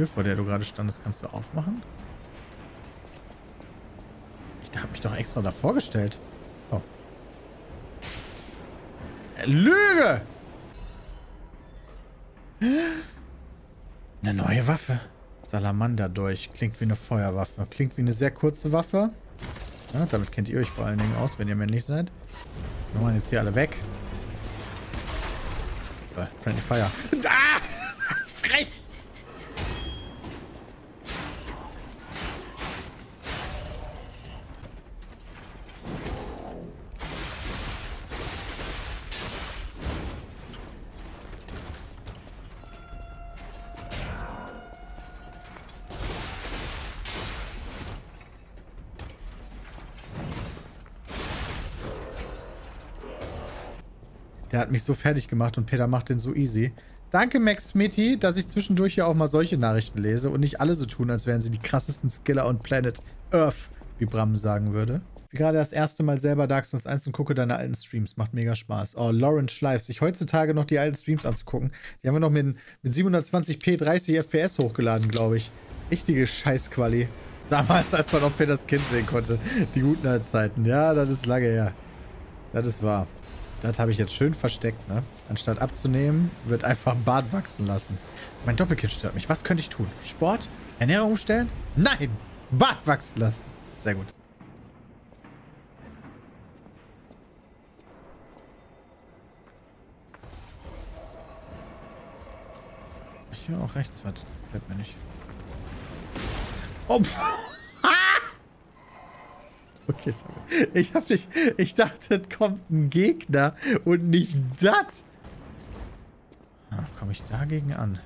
Tür, vor der du gerade standest, kannst du aufmachen? Ich habe mich doch extra davor gestellt. Oh. Lüge! Eine neue Waffe. Salamander durch. Klingt wie eine Feuerwaffe. Klingt wie eine sehr kurze Waffe. Ja, damit kennt ihr euch vor allen Dingen aus, wenn ihr männlich seid. Wir machen jetzt hier alle weg. Friendly Fire. Ah! Frech! Der hat mich so fertig gemacht und Peter macht den so easy. Danke, Max Mitty, dass ich zwischendurch ja auch mal solche Nachrichten lese und nicht alle so tun, als wären sie die krassesten Skiller on Planet Earth, wie Bram sagen würde. Ich bin gerade das erste Mal selber Dark Souls 1 und gucke deine alten Streams. Macht mega Spaß. Oh, Lauren Schleif, sich heutzutage noch die alten Streams anzugucken. Die haben wir noch mit 720p 30 FPS hochgeladen, glaube ich. Richtige Scheißquali. Damals, als man noch Peters Kind sehen konnte. Die guten alten Zeiten. Ja, das ist lange her. Das ist wahr. Das habe ich jetzt schön versteckt, ne? Anstatt abzunehmen, wird einfach ein Bart wachsen lassen. Mein Doppelkind stört mich. Was könnte ich tun? Sport? Ernährung umstellen? Nein! Bart wachsen lassen. Sehr gut. Hier auch rechts, was? Bleibt mir nicht. Oh! Okay, ich dachte, es kommt ein Gegner und nicht das. Ah, komme ich dagegen an?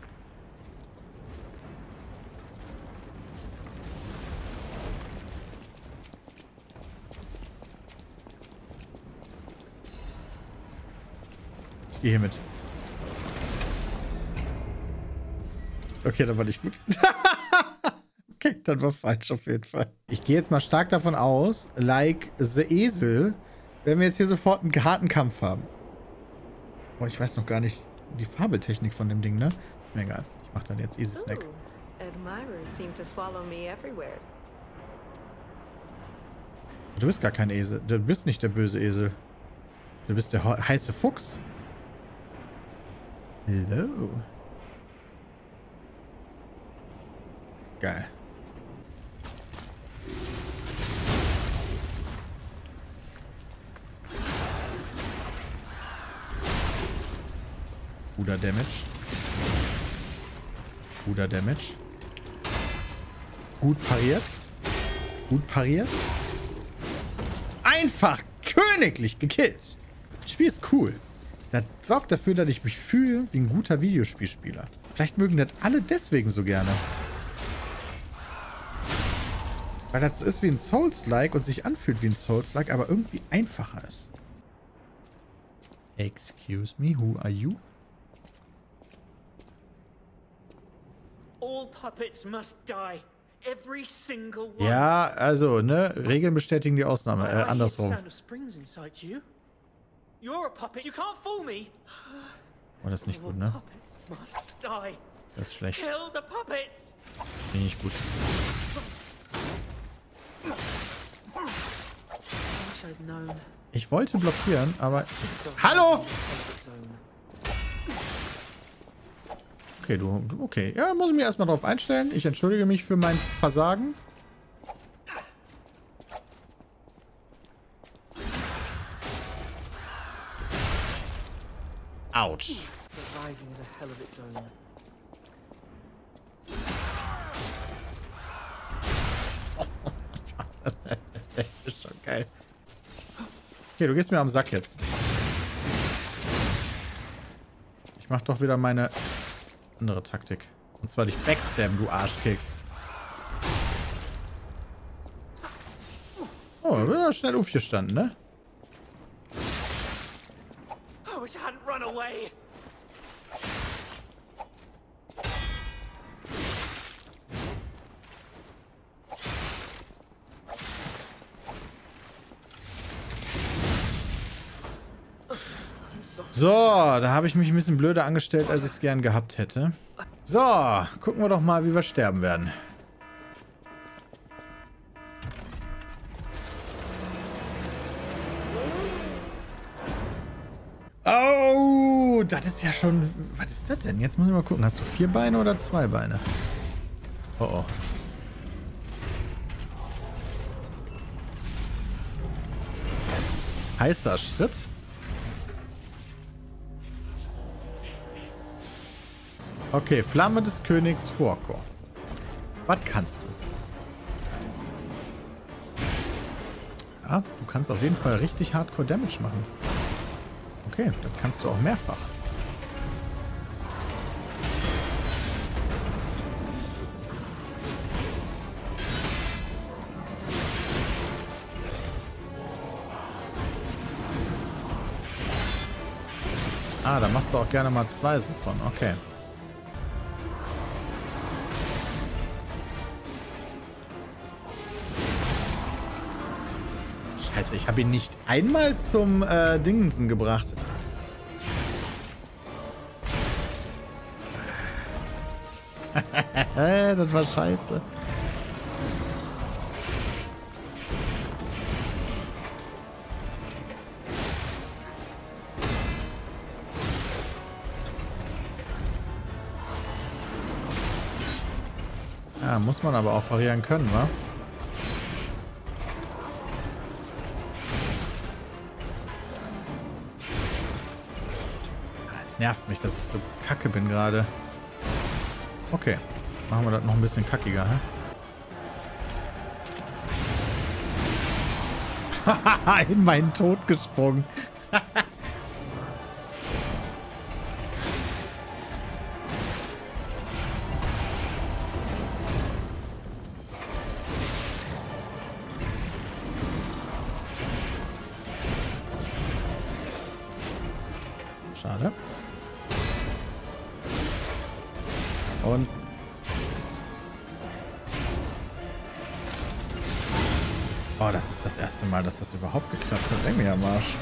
Ich gehe hier mit. Okay, das war nicht gut. Okay, dann war falsch auf jeden Fall. Ich gehe jetzt mal stark davon aus, like the Esel, wenn wir jetzt hier sofort einen harten Kampf haben. Oh, ich weiß noch gar nicht die Fabeltechnik von dem Ding, ne? Ist mir egal. Ich mache dann jetzt Easy Snack. Du bist gar kein Esel. Du bist nicht der böse Esel. Du bist der heiße Fuchs. Hello. Geil. Guter Damage. Guter Damage. Gut pariert. Gut pariert. Einfach königlich gekillt. Das Spiel ist cool. Das sorgt dafür, dass ich mich fühle wie ein guter Videospielspieler. Vielleicht mögen das alle deswegen so gerne. Weil das so ist wie ein Souls-like und sich anfühlt wie ein Souls-like, aber irgendwie einfacher ist. Excuse me, who are you? Ja, also, ne? Regeln bestätigen die Ausnahme. Andersrum. Oh, das ist nicht gut, ne? Das ist schlecht. Finde ich gut. Ich wollte blockieren, aber... Hallo! Okay, okay. Ja, muss ich mir erstmal drauf einstellen. Ich entschuldige mich für mein Versagen. Autsch. Das ist schon geil. Okay, du gehst mir am Sack jetzt. Ich mach doch wieder meine... andere Taktik. Und zwar dich backstabben, du Arschkeks. Oh, da bin ja schnell aufgestanden, ne? So, da habe ich mich ein bisschen blöder angestellt, als ich es gern gehabt hätte. So, gucken wir doch mal, wie wir sterben werden. Oh, das ist ja schon... Was ist das denn? Jetzt muss ich mal gucken. Hast du 4 Beine oder 2 Beine? Oh, oh. Heißer Schritt. Okay, Flamme des Königs Vorkor. Was kannst du? Ja, du kannst auf jeden Fall richtig Hardcore Damage machen. Okay, das kannst du auch mehrfach. Ah, da machst du auch gerne mal 2 so von. Okay. Scheiße, ich habe ihn nicht einmal zum Dingensen gebracht. Das war scheiße. Ja, muss man aber auch variieren können, wa? Es nervt mich, dass ich so kacke bin gerade. Okay, machen wir das noch ein bisschen kackiger, hä? Haha, in meinen Tod gesprungen. Schade. Und oh, das ist das erste Mal, dass das überhaupt geklappt hat. Eng mir am Arsch.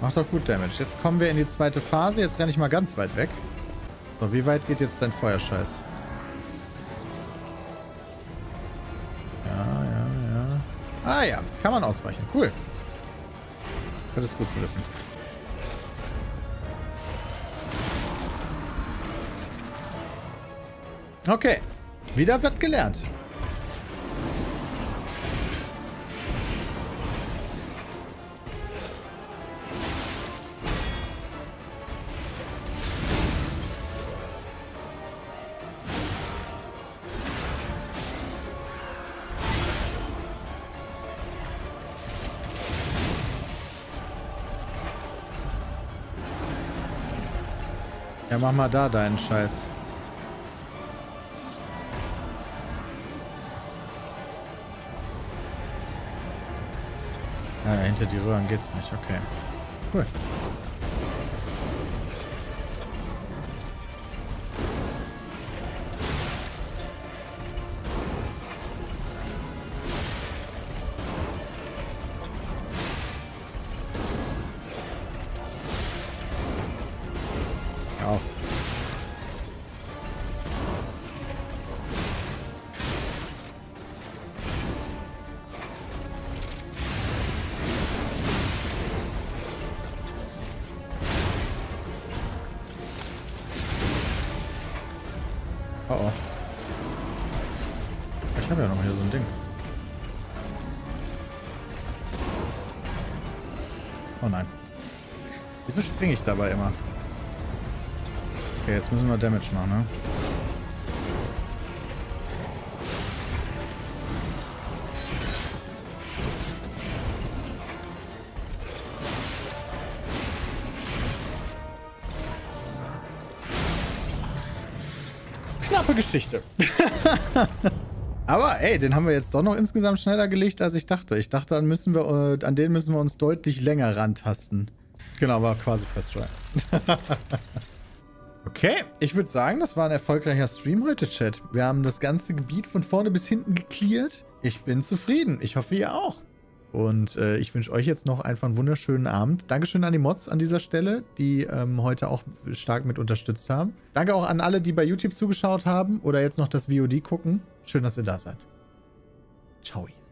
Macht doch gut Damage. Jetzt kommen wir in die zweite Phase. Jetzt renne ich mal ganz weit weg. So, wie weit geht jetzt dein Feuerscheiß? Ja, ja, ja. Ah ja, kann man ausweichen. Cool. Das ist gut zu wissen. Okay. Wieder wird gelernt. Ja, mach mal da deinen Scheiß. Ah, hinter die Röhren geht's nicht. Okay. Cool. Auf. Oh oh. Ich habe ja noch hier so ein Ding. Oh nein. Wieso springe ich dabei immer? Okay, jetzt müssen wir Damage machen, ne? Knappe Geschichte. Aber ey, den haben wir jetzt doch noch insgesamt schneller gelegt, als ich dachte. Ich dachte, an den müssen wir uns deutlich länger rantasten. Genau, war quasi First Try. Okay, ich würde sagen, das war ein erfolgreicher Stream heute, Chat. Wir haben das ganze Gebiet von vorne bis hinten gecleart. Ich bin zufrieden. Ich hoffe, ihr auch. Und ich wünsche euch jetzt noch einfach einen wunderschönen Abend. Dankeschön an die Mods an dieser Stelle, die heute auch stark mit unterstützt haben. Danke auch an alle, die bei YouTube zugeschaut haben oder jetzt noch das VOD gucken. Schön, dass ihr da seid. Ciao.